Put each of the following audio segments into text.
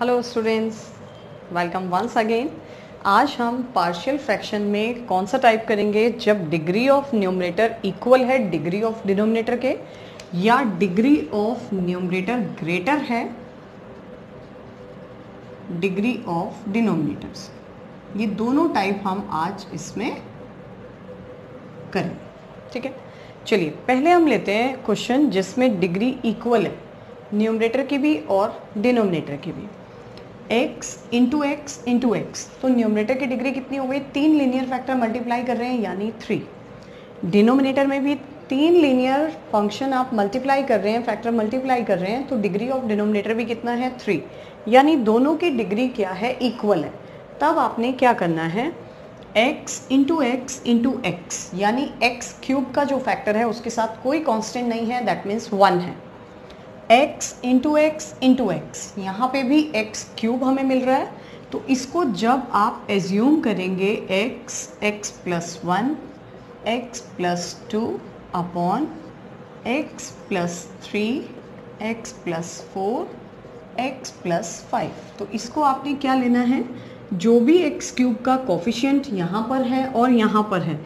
Hello students, welcome once again. आज हम partial fraction में कौन सा टाइप करेंगे जब डिग्री ऑफ न्यूमरेटर इक्वल है डिग्री ऑफ डिनोमिनेटर के, या डिग्री ऑफ न्यूमरेटर ग्रेटर है डिग्री ऑफ डिनोमिनेटर्स। ये दोनों टाइप हम आज इसमें करेंगे, ठीक है। चलिए पहले हम लेते हैं क्वेश्चन जिसमें डिग्री इक्वल है न्यूमरेटर की भी और डिनोमिनेटर की भी। x into x into x, तो न्यूमरेटर की डिग्री कितनी हो गई? तीन लीनियर फैक्टर मल्टीप्लाई कर रहे हैं यानी 3। डिनोमिनेटर में भी तीन लीनियर फंक्शन आप मल्टीप्लाई कर रहे हैं, फैक्टर मल्टीप्लाई कर रहे हैं, तो डिग्री ऑफ डिनोमिनेटर भी कितना है? 3। यानी दोनों की डिग्री क्या है? इक्वल है। तब आपने क्या करना है, x into x into x यानी एक्स क्यूब का जो फैक्टर है उसके साथ कोई कॉन्स्टेंट नहीं है, दैट मीन्स 1 है। x into x into x, यहाँ पर भी x क्यूब हमें मिल रहा है, तो इसको जब आप एज्यूम करेंगे x, x plus 1, x plus 2 upon x plus 3, x plus 4, x plus 5, तो इसको आपने क्या लेना है, जो भी x क्यूब का कोफिशिएंट यहाँ पर है और यहाँ पर है,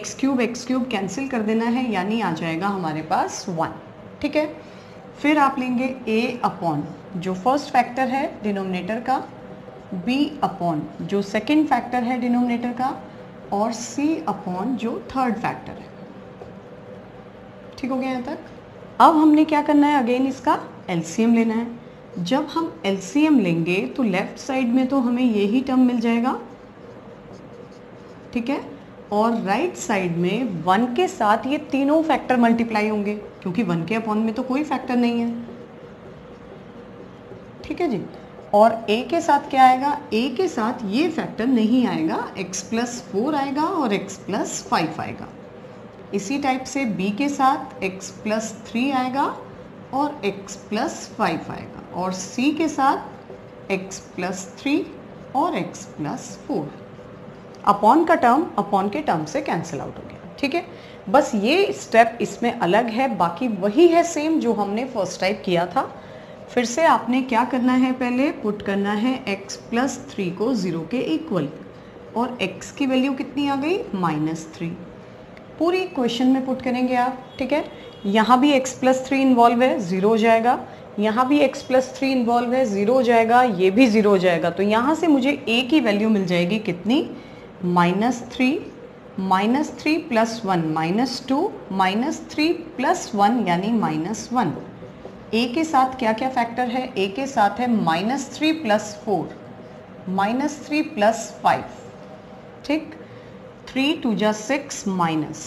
x क्यूब कैंसिल कर देना है यानी आ जाएगा हमारे पास 1, ठीक है। फिर आप लेंगे a अपॉन जो फर्स्ट फैक्टर है डिनोमिनेटर का, b अपॉन जो सेकंड फैक्टर है डिनोमिनेटर का, और c अपॉन जो थर्ड फैक्टर है। ठीक हो गया यहाँ तक। अब हमने क्या करना है, अगेन इसका LCM लेना है। जब हम LCM लेंगे तो लेफ्ट साइड में तो हमें यही टर्म मिल जाएगा, ठीक है, और राइट साइड में 1 के साथ ये तीनों फैक्टर मल्टीप्लाई होंगे क्योंकि 1 के अपॉन में तो कोई फैक्टर नहीं है, ठीक है जी। और a के साथ क्या आएगा? a के साथ ये फैक्टर नहीं आएगा, x प्लस 4 आएगा और x प्लस 5 आएगा। इसी टाइप से b के साथ x प्लस 3 आएगा और x प्लस 5 आएगा, और c के साथ x प्लस 3 और x प्लस 4। अपॉन का टर्म अपॉन के टर्म से कैंसिल आउट हो गया, ठीक है। बस ये स्टेप इसमें अलग है, बाकी वही है सेम जो हमने फर्स्ट टाइप किया था। फिर से आपने क्या करना है, पहले पुट करना है x प्लस 3 को 0 के इक्वल, और x की वैल्यू कितनी आ गई? -3। पूरी क्वेश्चन में पुट करेंगे आप, ठीक है। यहाँ भी x प्लस 3 इन्वॉल्व है, 0 हो जाएगा। यहाँ भी x प्लस 3 इन्वॉल्व है, 0 हो जाएगा। ये भी 0 हो जाएगा, तो यहाँ से मुझे a की वैल्यू मिल जाएगी कितनी? -3 प्लस 1 -2, -3 प्लस 1 यानी -1। ए के साथ क्या क्या फैक्टर है? ए के साथ है -3 प्लस 4, -3 प्लस 5, ठीक। 3 2 जा 6 माइनस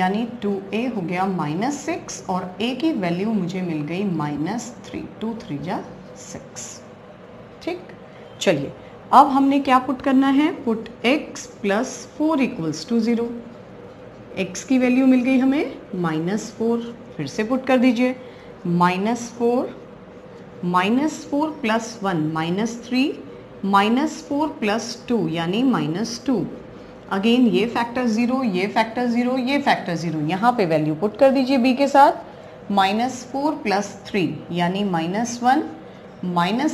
यानी 2a हो गया -6, और a की वैल्यू मुझे मिल गई -3, 2 3 जा 6, ठीक। चलिए अब हमने क्या पुट करना है, put x plus 4 equals to 0। X की वैल्यू मिल गई हमें -4, फिर से पुट कर दीजिए -4 प्लस 1 -3 -4 प्लस 2 यानी -2। अगेन ये फैक्टर 0, ये फैक्टर 0, ये फैक्टर 0, यहाँ पे वैल्यू पुट कर दीजिए b के साथ -4 प्लस 3 यानी -1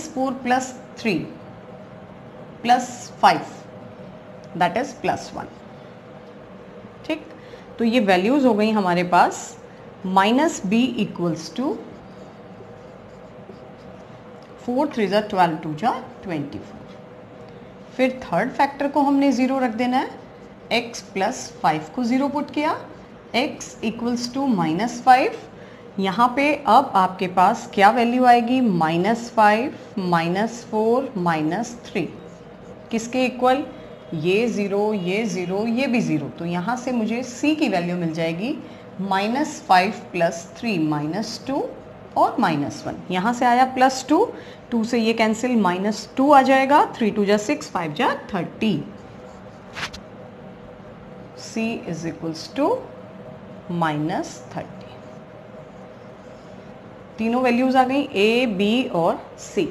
-4 प्लस 3 प्लस 5 दैट इज +1, ठीक। तो ये वैल्यूज हो गई हमारे पास -b इक्वल्स टू 4 3 जा 12, 2 जा 24। फिर थर्ड फैक्टर को हमने 0 रख देना है। x प्लस 5 को 0 पुट किया, x इक्वल्स टू -5। यहाँ पे अब आपके पास क्या वैल्यू आएगी? -5 -4 -3 किसके इक्वल? ये 0, ये 0, ये भी 0, तो यहाँ से मुझे c की वैल्यू मिल जाएगी -5 प्लस 3 -2 और -1। यहाँ से आया +2, 2 से ये कैंसिल -2 आ जाएगा, 3 2 जा 6, 5 जा 30। c is equals to -30। तीनों वैल्यूज आ गई a, b और c।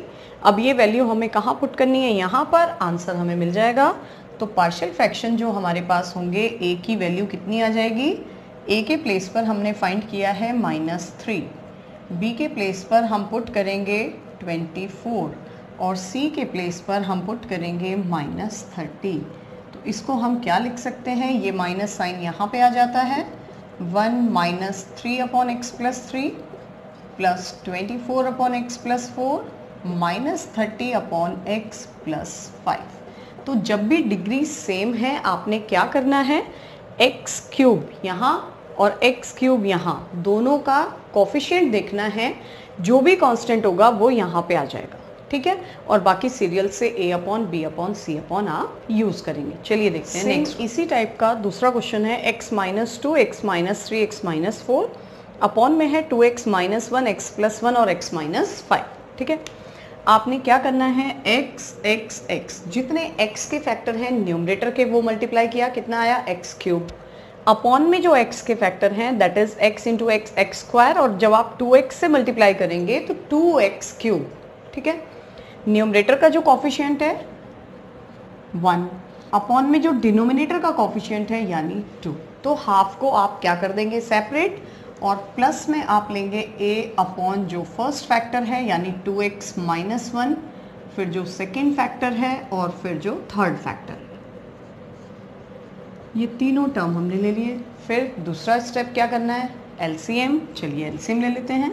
अब ये वैल्यू हमें कहाँ पुट करनी है? यहाँ पर आंसर हमें मिल जाएगा। तो पार्शियल फ्रैक्शन जो हमारे पास होंगे, a की वैल्यू कितनी आ जाएगी? a के प्लेस पर हमने फाइंड किया है -3, b के प्लेस पर हम पुट करेंगे 24 और c के प्लेस पर हम पुट करेंगे -30। तो इसको हम क्या लिख सकते हैं, ये माइनस साइन यहाँ पे आ जाता है 1 - 3/x + 3 + 24/x + 4 - 30/x + 5। तो जब भी डिग्री सेम है आपने क्या करना है, x क्यूब यहाँ और x क्यूब यहाँ दोनों का कोफिशिएंट देखना है, जो भी कांस्टेंट होगा वो यहाँ पे आ जाएगा, ठीक है। और बाकी सीरियल से a/b/c/ आप यूज़ करेंगे। चलिए देखते हैं नेक्स्ट। इसी टाइप का दूसरा क्वेश्चन है x - 2 x - 3 x - 4 अपॉन में है 2x - 1 x + 1 और x - 5, ठीक है। आपने क्या करना है, x x x जितने x के फैक्टर हैं न्यूमरेटर के वो मल्टीप्लाई किया, कितना आया x क्यूब, अपॉन में जो x के फैक्टर हैं that is x × x x square, और जब आप 2x से मल्टीप्लाई करेंगे तो 2x क्यूब, ठीक है। न्यूमरेटर का जो कॉफिशिएंट है 1, अपॉन में जो डिनोमिनेटर का कॉफिशिएंट है यानी 2, तो हाफ को आप क्या कर देंगे सेपरेट, और प्लस में आप लेंगे a/ जो फर्स्ट फैक्टर है यानी 2x - 1, फिर जो सेकंड फैक्टर है और फिर जो थर्ड फैक्टर। ये तीनों टर्म हमने ले लिए। फिर दूसरा स्टेप क्या करना है, LCM। चलिए LCM ले लेते हैं,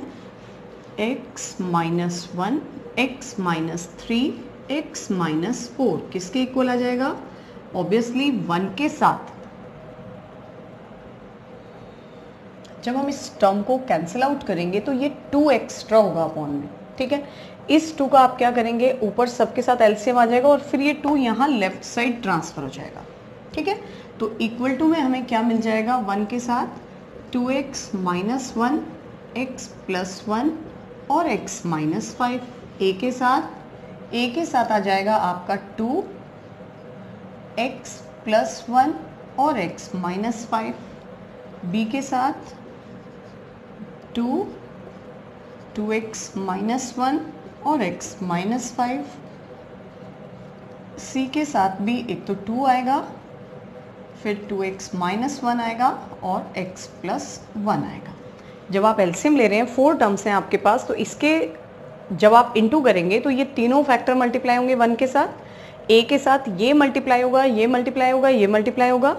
x - 1 x - 3 x - 4 किसके इक्वल आ जाएगा, ऑब्वियसली 1 के साथ। जब हम इस टर्म को कैंसिल आउट करेंगे तो ये 2 एक्स्ट्रा होगा अपॉन में, ठीक है। इस 2 का आप क्या करेंगे, ऊपर सबके साथ LCM आ जाएगा और फिर ये 2 यहाँ लेफ्ट साइड ट्रांसफर हो जाएगा, ठीक है। तो इक्वल टू में हमें क्या मिल जाएगा, 1 के साथ 2x - 1 x + 1 और x - 5, a के साथ आ जाएगा आपका 2 x + 1 और x - 5, b के साथ 2 2x - 1 और x - 5, c के साथ भी एक तो 2 आएगा, फिर 2x - 1 आएगा और x + 1 आएगा। जब आप LCM ले रहे हैं 4 टर्म्स हैं आपके पास, तो इसके जब आप इंटू करेंगे तो ये तीनों फैक्टर मल्टीप्लाई होंगे 1 के साथ, a के साथ ये मल्टीप्लाई होगा, ये मल्टीप्लाई होगा, ये मल्टीप्लाई होगा,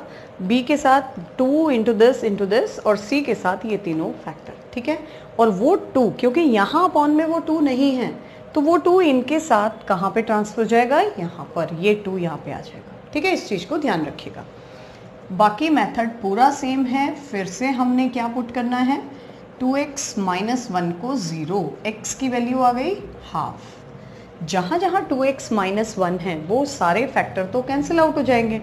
b के साथ 2 इंटू दिस और c के साथ ये तीनों फैक्टर, ठीक है। और वो 2 क्योंकि यहाँ अपॉन में वो 2 नहीं है तो वो 2 इनके साथ कहाँ पे ट्रांसफर हो जाएगा, यहाँ पर ये 2 यहाँ पे आ जाएगा, ठीक है। इस चीज़ को ध्यान रखिएगा। बाकी मेथड पूरा सेम है। फिर से हमने क्या पुट करना है, 2x - 1 को 0, x की वैल्यू आ गई हाफ। जहाँ जहाँ 2x - 1 है वो सारे फैक्टर तो कैंसिल आउट हो जाएंगे।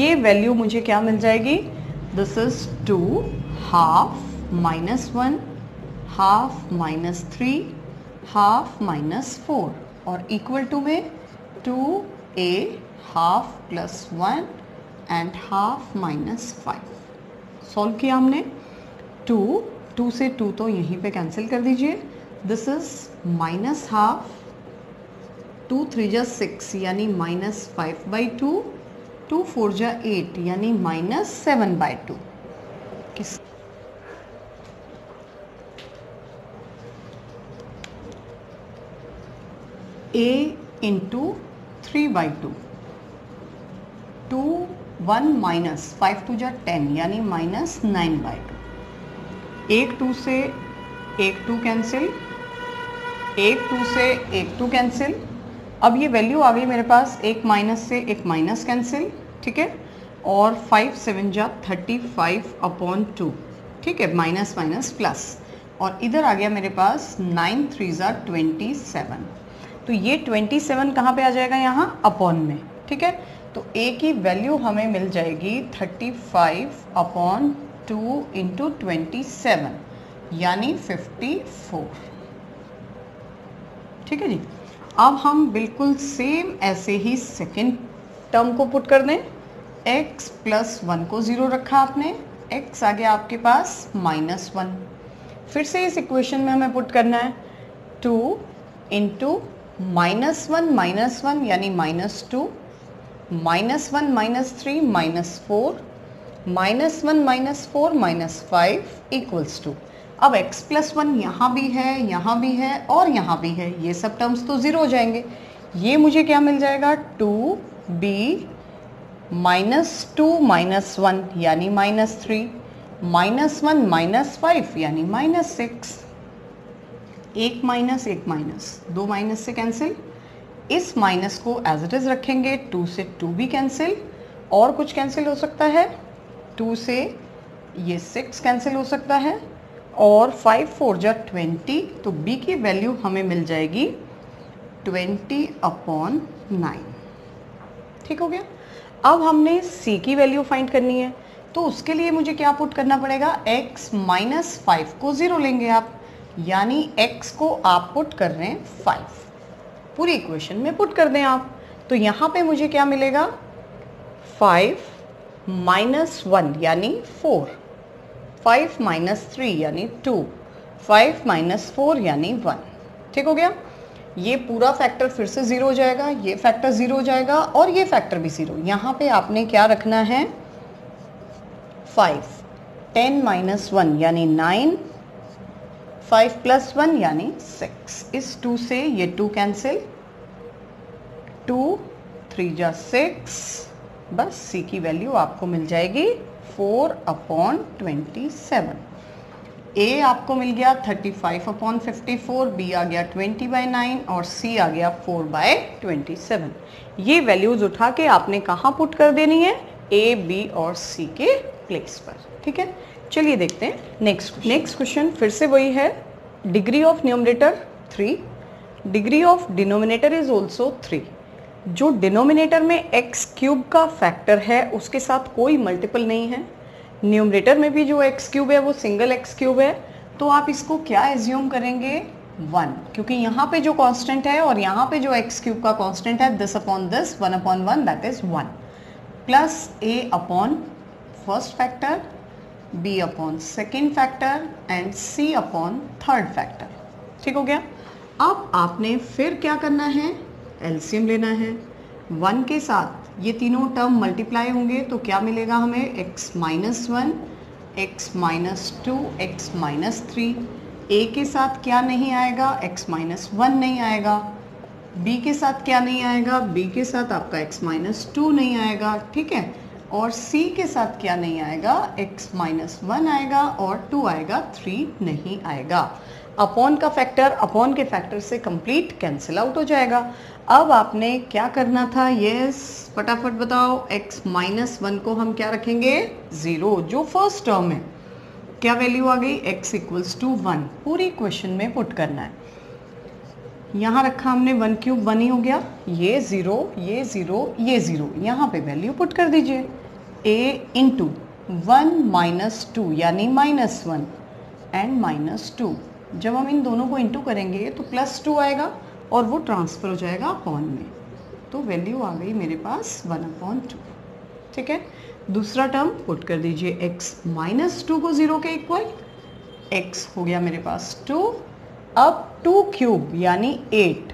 ये वैल्यू मुझे क्या मिल जाएगी, दिस इज 2 ½ - 1 ½ - 3 ½ - 4 और इक्वल टू में 2 ½ + 1 एंड ½ - 5। सॉल्व किया हमने। 2 से 2 तो यहीं पे कैंसिल कर दीजिए, दिस इज -½ 2 3 जा 6 यानी -5/2, 2 4 जा 8 यानी -7/2। a × 3/2, 2 1 - 5 2 जा 10 यानी -9/2। 1 2 से 1 2 कैंसिल। अब ये वैल्यू आ गई मेरे पास, 1 - से 1 - कैंसिल, ठीक है। और 5 7 जा 35/2, ठीक है, माइनस प्लस। और इधर आ गया मेरे पास 9 3 जा 27, तो ये 27 कहाँ पे आ जाएगा, यहाँ अपॉन में, ठीक है। तो a की वैल्यू हमें मिल जाएगी 35/2 × 27 यानी 54, ठीक है जी। अब हम बिल्कुल सेम ऐसे ही सेकेंड टर्म को पुट कर दें। x + 1 को 0 रखा आपने, x आ गया आपके पास -1। फिर से इस इक्वेशन में हमें पुट करना है 2 × -1 - 1 यानी -2, -1 - 3 -4, -1 - 4 -5 = 2। अब x प्लस वन यहाँ भी है और यहाँ भी है, ये सब टर्म्स तो ज़ीरो हो जाएंगे। ये मुझे क्या मिल जाएगा 2b माइनस 2 माइनस 1 यानी माइनस 3, माइनस 1 माइनस 5 यानी माइनस 6। एक माइनस दो माइनस से कैंसिल, इस माइनस को एज इट इज़ रखेंगे, 2 से 2 भी कैंसिल, और कुछ कैंसिल हो सकता है 2 से ये 6 कैंसिल हो सकता है, और 5 × 4 = 20, तो b की वैल्यू हमें मिल जाएगी 20/9। ठीक हो गया। अब हमने c की वैल्यू फाइंड करनी है, तो उसके लिए मुझे क्या पुट करना पड़ेगा, x माइनस 5 को ज़ीरो लेंगे आप, यानी x को आप पुट कर रहे हैं 5, पूरी इक्वेशन में पुट कर दें आप। तो यहाँ पे मुझे क्या मिलेगा 5 - 1 यानी 4, 5 - 3 यानी 2, 5 - 4 यानी 1। ठीक हो गया। ये पूरा फैक्टर फिर से ज़ीरो हो जाएगा, ये फैक्टर ज़ीरो हो जाएगा और ये फैक्टर भी ज़ीरो। यहाँ पे आपने क्या रखना है 5, 10 - 1 यानी 9, 5 + 1 यानी 6। इस 2 से ये 2 कैंसिल, 2 × 3 = 6। बस c की वैल्यू आपको मिल जाएगी 4/27। a आपको मिल गया 35/54, b आ गया 20/9 और c आ गया 4/27। ये वैल्यूज उठा के आपने कहाँ पुट कर देनी है, a, b और c के प्लेस पर। ठीक है, चलिए देखते हैं नेक्स्ट क्वेश्चन। फिर से वही है, degree of numerator 3, degree of denominator is also 3। जो डिनोमिनेटर में x क्यूब का फैक्टर है उसके साथ कोई मल्टीपल नहीं है, न्यूमरेटर में भी जो x क्यूब है वो सिंगल x क्यूब है, तो आप इसको क्या एज्यूम करेंगे 1, क्योंकि यहाँ पे जो कांस्टेंट है और यहाँ पे जो x क्यूब का कांस्टेंट है, this upon this 1/1 that is 1, plus a/1st factor, b/2nd factor and c/3rd factor. ठीक हो गया। अब आपने फिर क्या करना है, एलसीएम लेना है। 1 के साथ ये तीनों टर्म मल्टीप्लाई होंगे तो क्या मिलेगा हमें x - 1, x - 2, x - 3। a के साथ क्या नहीं आएगा, x - 1 नहीं आएगा, b के साथ क्या नहीं आएगा, b के साथ आपका x - 2 नहीं आएगा, ठीक है, और c के साथ क्या नहीं आएगा, x - 1 आएगा और 2 आएगा, 3 नहीं आएगा। अपॉन का फैक्टर अपॉन के फैक्टर से कंप्लीट कैंसिल आउट हो जाएगा। अब आपने क्या करना था, यस फटाफट बताओ, x - 1 को हम क्या रखेंगे 0, जो फर्स्ट टर्म है। क्या वैल्यू आ गई, x = 1, पूरी क्वेश्चन में पुट करना है। यहाँ रखा हमने 1³ 1 ही हो गया, ये 0, ये 0, ये 0, यहाँ पे वैल्यू पुट कर दीजिए। a × 1 - 2 यानी -1 एंड -2, जब हम इन दोनों को इंटू करेंगे तो +2 आएगा और वो ट्रांसफ़र हो जाएगा अपॉन में, तो वैल्यू आ गई मेरे पास 1/2। ठीक है, दूसरा टर्म पुट कर दीजिए, x - 2 को 0 के इक्वल, x हो गया मेरे पास 2, अब 2³ यानी 8,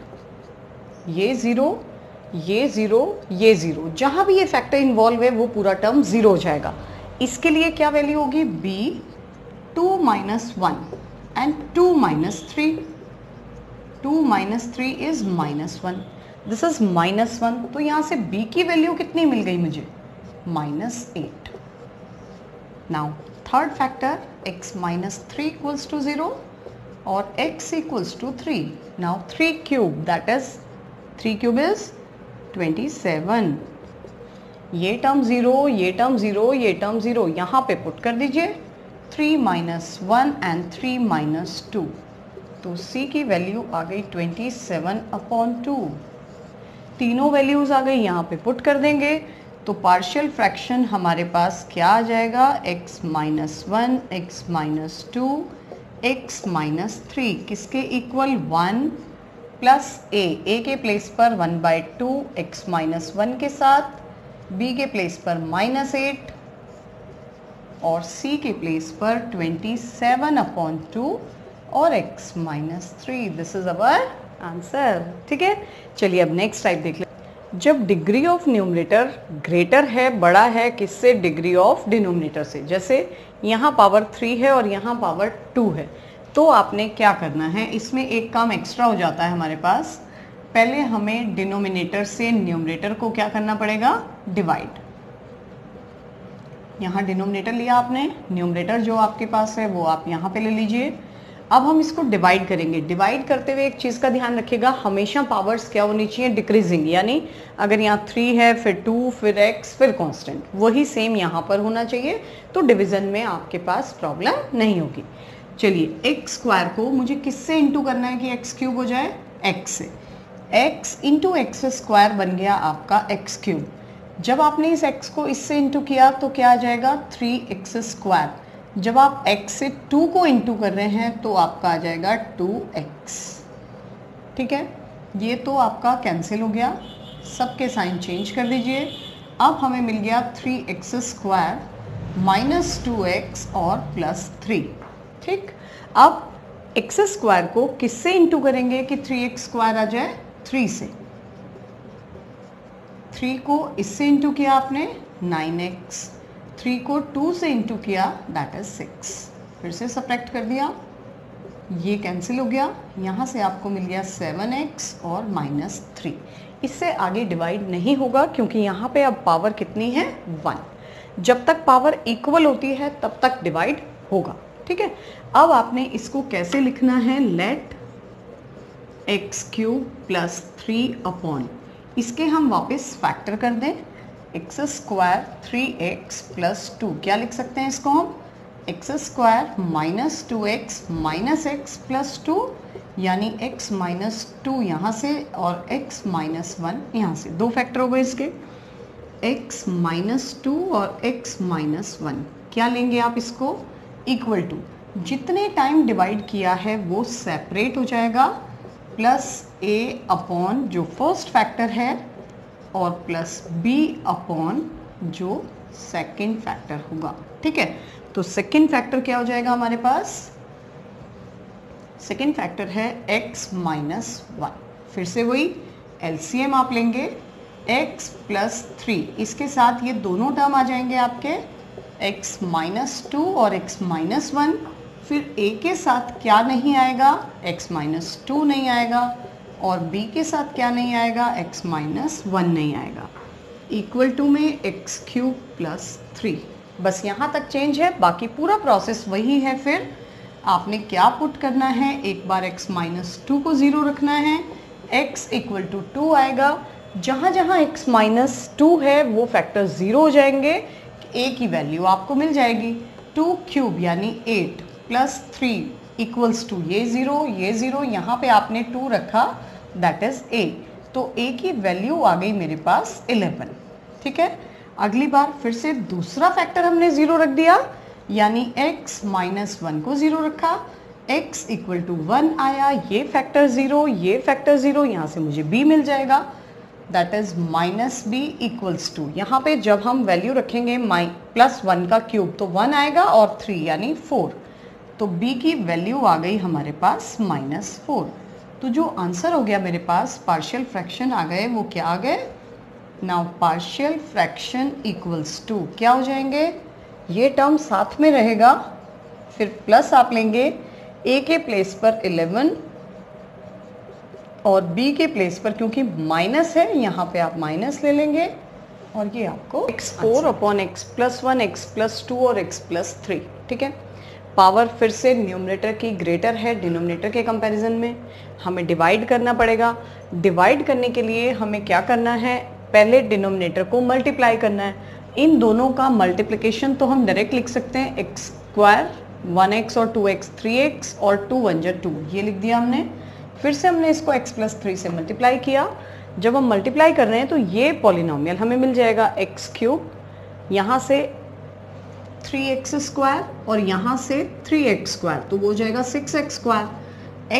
ये 0, ये 0, ये 0, जहाँ भी ये फैक्टर इन्वॉल्व है वो पूरा टर्म 0 हो जाएगा। इसके लिए क्या वैल्यू होगी, b 2 - 1 and 2 - 3, 2 - 3 is -1, this is -1, तो यहाँ से b की वैल्यू कितनी मिल गई मुझे, -8। नाउ 3rd फैक्टर, x - 3 = 0 और x = 3। नाउ 3³ दैट इज 3³ = 27, ये टर्म 0, ये टर्म 0, ये टर्म 0, यहाँ पे पुट कर दीजिए 3 - 1 एंड 3 - 2, तो c की वैल्यू आ गई 27/2। तीनों वैल्यूज़ आ गई, यहाँ पे पुट कर देंगे तो पार्शियल फ्रैक्शन हमारे पास क्या आ जाएगा, x - 1, x - 2, x - 3 किसके इक्वल 1, प्लस a के प्लेस पर 1/2, x - 1 के साथ, b के प्लेस पर -8 और c के प्लेस पर 27/2 और x - 3, this is our answer. ठीक है, चलिए अब नेक्स्ट टाइप देख लें। जब डिग्री ऑफ न्यूमरेटर ग्रेटर है, बड़ा है किससे? डिग्री ऑफ डिनोमिनेटर से। जैसे यहाँ पावर 3 है और यहाँ पावर 2 है, तो आपने क्या करना है, इसमें एक काम एक्स्ट्रा हो जाता है हमारे पास। पहले हमें डिनोमिनेटर से न्यूमरेटर को क्या करना पड़ेगा? डिवाइड। यहाँ डिनोमिनेटर लिया आपने, न्यूमरेटर जो आपके पास है वो आप यहाँ पे ले लीजिए। अब हम इसको डिवाइड करेंगे। डिवाइड करते हुए एक चीज़ का ध्यान रखिएगा, हमेशा पावर्स क्या होनी चाहिए? डिक्रीजिंग। यानी अगर यहाँ 3 है, फिर 2, फिर x, फिर कांस्टेंट, वही सेम यहाँ पर होना चाहिए, तो डिवीज़न में आपके पास प्रॉब्लम नहीं होगी। चलिए x स्क्वायर को मुझे किससे इंटू करना है कि x क्यूब हो जाए? x से। x इंटू एक्स स्क्वायर बन गया आपका x क्यूब। जब आपने इस x को इससे इंटू किया तो क्या आ जाएगा? 3x square. जब आप x से 2 को इंटू कर रहे हैं तो आपका आ जाएगा 2x। ठीक है, ये तो आपका कैंसिल हो गया, सबके साइन चेंज कर दीजिए। अब हमें मिल गया 3x स्क्वायर माइनस 2x और प्लस 3। ठीक, अब x स्क्वायर को किससे इंटू करेंगे कि 3x स्क्वायर आ जाए? 3 से। 3 को इससे इंटू किया आपने 9x, 3 को 2 से इंटू किया दैट इज 6, फिर से सब्ट्रैक्ट कर दिया, ये कैंसिल हो गया, यहाँ से आपको मिल गया 7x और माइनस 3। इससे आगे डिवाइड नहीं होगा क्योंकि यहाँ पे अब पावर कितनी है? 1। जब तक पावर इक्वल होती है तब तक डिवाइड होगा। ठीक है, अब आपने इसको कैसे लिखना है? Let x cube plus 3 upon, इसके हम वापस फैक्टर कर दें, एक्स स्क्वायर 3x प्लस 2, क्या लिख सकते हैं इसको हम? X square minus 2x minus x plus 2, यानी x माइनस 2 यहाँ से और x माइनस 1 यहाँ से, दो फैक्टर हो गए इसके, x माइनस 2 और x माइनस 1। क्या लेंगे आप इसको? इक्वल टू, जितने टाइम डिवाइड किया है वो सेपरेट हो जाएगा, प्लस ए अपॉन जो फर्स्ट फैक्टर है और प्लस बी अपॉन जो सेकंड फैक्टर होगा। ठीक है, तो सेकंड फैक्टर क्या हो जाएगा हमारे पास? सेकंड फैक्टर है x माइनस 1, फिर से वही एलसीएम आप लेंगे, x प्लस 3, इसके साथ ये दोनों टर्म आ जाएंगे आपके, x माइनस 2 और x माइनस 1, फिर a के साथ क्या नहीं आएगा? x माइनस 2 नहीं आएगा, और b के साथ क्या नहीं आएगा? x माइनस 1 नहीं आएगा। इक्वल टू में x क्यूब प्लस 3, बस यहाँ तक चेंज है, बाकी पूरा प्रोसेस वही है। फिर आपने क्या पुट करना है? एक बार x माइनस 2 को ज़ीरो रखना है, x इक्वल टू 2 आएगा, जहाँ जहाँ x माइनस 2 है वो फैक्टर ज़ीरो हो जाएंगे, a की वैल्यू आपको मिल जाएगी 2 क्यूब यानी 8 प्लस 3 इक्वल्स टू ये ज़ीरो, ये ज़ीरो, यहाँ पे आपने 2 रखा दैट इज़ a, तो a की वैल्यू आ गई मेरे पास 11। ठीक है, अगली बार फिर से दूसरा फैक्टर हमने ज़ीरो रख दिया, यानी x माइनस 1 को ज़ीरो रखा, x इक्वल टू 1 आया, ये फैक्टर ज़ीरो, ये फैक्टर ज़ीरो, यहाँ से मुझे b मिल जाएगा that is minus B equals to, यहाँ पर जब हम वैल्यू रखेंगे प्लस 1 का क्यूब तो 1 आएगा और 3 यानी 4, तो b की वैल्यू आ गई हमारे पास -4। तो जो आंसर हो गया मेरे पास पार्शियल फ्रैक्शन आ गए, वो क्या आ गए? Now partial fraction equals to क्या हो जाएंगे? ये टर्म साथ में रहेगा, फिर प्लस आप लेंगे a के प्लेस पर 11 और b के प्लेस पर, क्योंकि माइनस है यहाँ पे आप माइनस ले लेंगे, और ये आपको x4 upon x plus 1, x plus 2 और x प्लस 3। ठीक है, पावर फिर से न्यूमरेटर की ग्रेटर है डिनोमिनेटर के कंपैरिजन में, हमें डिवाइड करना पड़ेगा। डिवाइड करने के लिए हमें क्या करना है? पहले डिनोमिनेटर को मल्टीप्लाई करना है। इन दोनों का मल्टीप्लिकेशन तो हम डायरेक्ट लिख सकते हैं, एक्स स्क्वायर 1x और 2x 3x और 2 1 2, ये लिख दिया हमने। फिर से हमने इसको x प्लस 3 से मल्टीप्लाई किया, जब हम मल्टीप्लाई कर रहे हैं तो ये पॉलिनोमियल हमें मिल जाएगा एक्स क्यूब, यहाँ से 3x स्क्वायर और यहाँ से 3x स्क्वायर, तो वो हो जाएगा 6x स्क्वायर,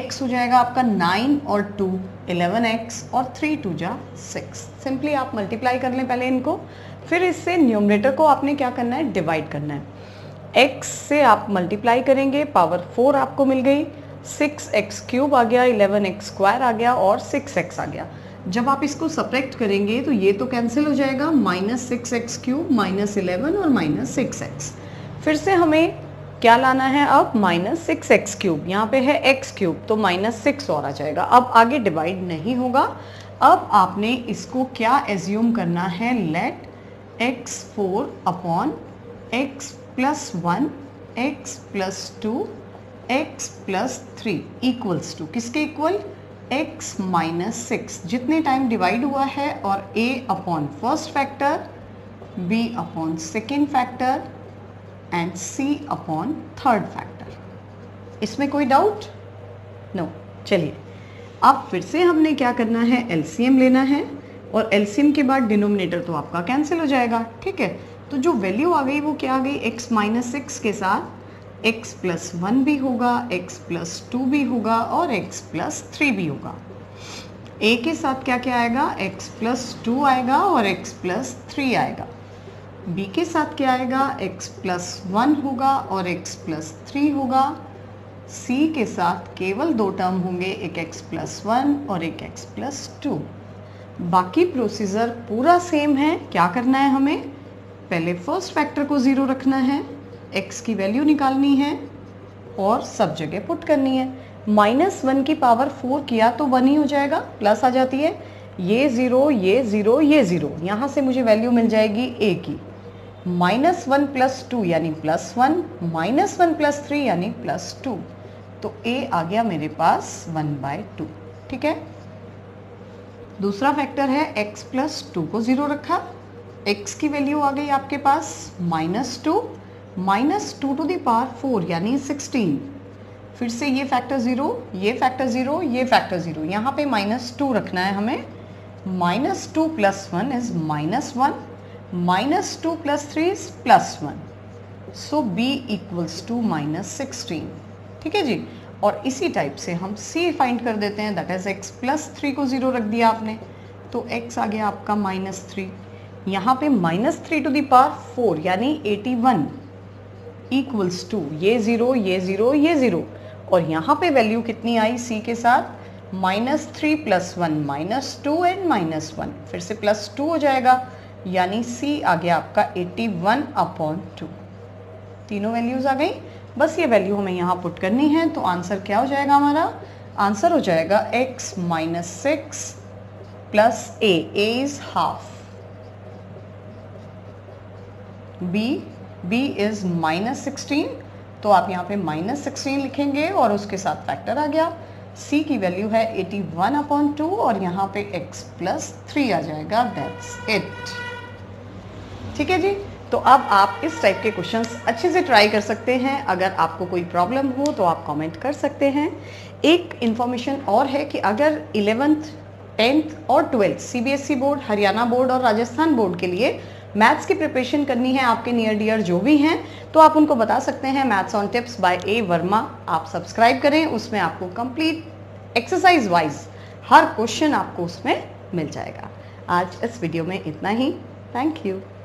x हो जाएगा आपका 9 और 2 11x और 3 2 जा 6। सिंपली आप मल्टीप्लाई कर लें पहले इनको, फिर इससे न्यूमरेटर को आपने क्या करना है? डिवाइड करना है। x से आप मल्टीप्लाई करेंगे, पावर 4 आपको मिल गई, 6x क्यूब आ गया, 11x स्क्वायर आ गया और 6x आ गया। जब आप इसको सब्ट्रैक्ट करेंगे तो ये तो कैंसिल हो जाएगा, -6x³ -11 और -6x। फिर से हमें क्या लाना है अब, -6x³। यहाँ पे है x³ तो -6 और आ जाएगा। अब आगे डिवाइड नहीं होगा। अब आपने इसको क्या एज्यूम करना है, let x4/(x + 1 x + 2 x + 3) equals to किसके इक्वल, x - 6 जितने टाइम डिवाइड हुआ है, और a/1st factor, b/2nd factor and c/3rd factor. इसमें कोई डाउट? नो। चलिए अब फिर से हमने क्या करना है, LCM लेना है, और LCM के बाद डिनोमिनेटर तो आपका कैंसिल हो जाएगा, ठीक है। तो जो वैल्यू आ गई वो क्या आ गई, x - 6 के साथ x + 1 भी होगा, x + 2 भी होगा और x + 3 भी होगा। a के साथ क्या क्या आएगा, x + 2 आएगा और x + 3 आएगा। b के साथ क्या आएगा, x + 1 होगा और x + 3 होगा। c के साथ केवल दो टर्म होंगे, एक x + 1 और एक x + 2। बाकी प्रोसीजर पूरा सेम है। क्या करना है हमें, पहले फर्स्ट फैक्टर को 0 रखना है, x की वैल्यू निकालनी है और सब जगह पुट करनी है। -1 की पावर 4 किया तो 1 ही हो जाएगा, प्लस आ जाती है, ये 0 ये 0 ये 0। यहाँ से मुझे वैल्यू मिल जाएगी a की, -1 + 2 यानी +1, -1 + 3 यानी +2, तो a आ गया मेरे पास 1/2, ठीक है। दूसरा फैक्टर है x + 2 को 0 रखा, x की वैल्यू आ गई आपके पास -2, -2 to the power 4 यानी 16। फिर से ये फैक्टर 0, ये फैक्टर 0, ये फैक्टर 0, यहाँ पे -2 रखना है हमें। -2 + 1 इज -1, -2 + 3 इज +1, सो b = -16, ठीक है जी। और इसी टाइप से हम c फाइंड कर देते हैं, दैट इज x + 3 को 0 रख दिया आपने, तो x आ गया आपका -3। यहाँ पे -3 to the power 4 यानी 81 इक्वल्स टू ये 0 ये 0 ये 0, और यहाँ पे वैल्यू कितनी आई c के साथ, -3 + 1 -2 एंड -1, फिर से +2 हो जाएगा, यानी c आ गया आपका 81/2। तीनों वैल्यूज आ गई, बस ये वैल्यू हमें यहाँ पुट करनी है। तो आंसर क्या हो जाएगा हमारा, आंसर हो जाएगा x - 6 + a, a is half, b is -16, तो आप यहाँ पे -16 लिखेंगे और उसके साथ फैक्टर आ गया। c की वैल्यू है 81/2 और यहाँ पे x + 3 आ जाएगा, दैट्स इट, ठीक है जी। तो अब आप इस टाइप के क्वेश्चंस अच्छे से ट्राई कर सकते हैं। अगर आपको कोई प्रॉब्लम हो तो आप कमेंट कर सकते हैं। एक इन्फॉर्मेशन और है कि अगर 11th, 10th और 12th CBSE board, Haryana board और राजस्थान बोर्ड के लिए मैथ्स की प्रिपरेशन करनी है, आपके नियर डियर जो भी हैं, तो आप उनको बता सकते हैं maths on tips by A Verma, आप सब्सक्राइब करें। उसमें आपको कंप्लीट एक्सरसाइज वाइज हर क्वेश्चन आपको उसमें मिल जाएगा। आज इस वीडियो में इतना ही, थैंक यू।